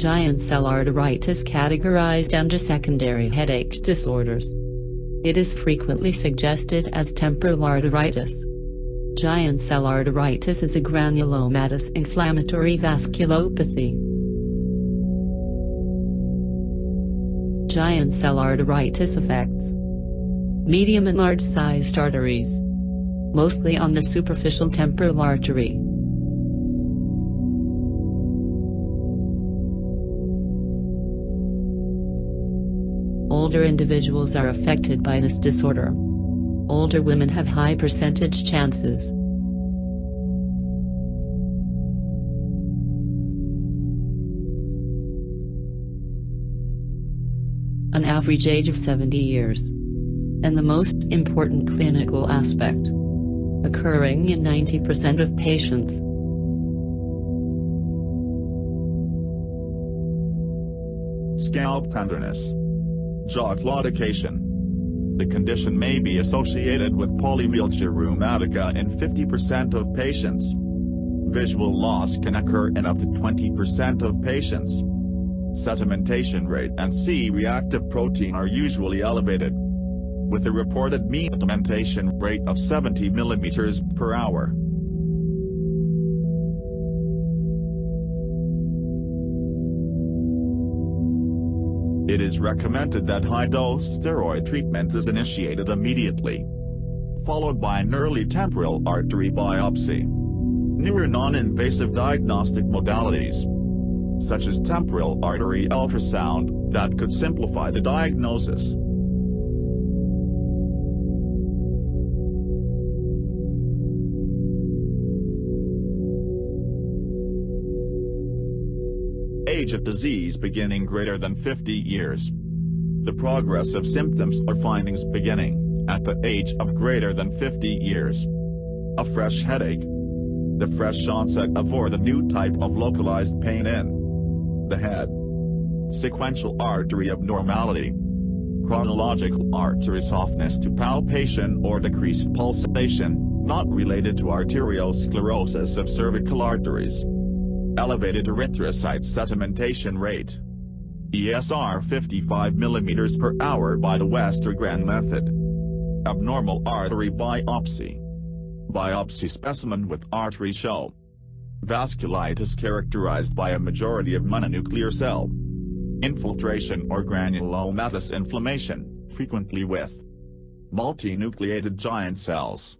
Giant cell arteritis categorized under secondary headache disorders. It is frequently suggested as temporal arteritis. Giant cell arteritis is a granulomatous inflammatory vasculopathy. Giant cell arteritis affects medium and large-sized arteries, mostly on the superficial temporal artery. Older individuals are affected by this disorder. Older women have high percentage chances. An average age of 70 years. And the most important clinical aspect, occurring in 90% of patients. Scalp tenderness. Jaw claudication. The condition may be associated with polymyalgia rheumatica in 50% of patients. Visual loss can occur in up to 20% of patients. Sedimentation rate and C-reactive protein are usually elevated, with a reported mean sedimentation rate of 70 millimeters per hour. It is recommended that high-dose steroid treatment is initiated immediately, followed by an early temporal artery biopsy. Newer non-invasive diagnostic modalities, such as temporal artery ultrasound, that could simplify the diagnosis. Age of disease beginning greater than 50 years. The progress of symptoms or findings beginning at the age of greater than 50 years. A fresh headache. The fresh onset of or the new type of localized pain in the head. Sequential artery abnormality. Chronological artery softness to palpation or decreased pulsation, not related to arteriosclerosis of cervical arteries. Elevated erythrocyte sedimentation rate. ESR 55 millimeters per hour by the Westergren method. Abnormal artery biopsy. Biopsy specimen with artery show. Vasculitis characterized by a majority of mononuclear cell infiltration or granulomatous inflammation, frequently with multinucleated giant cells.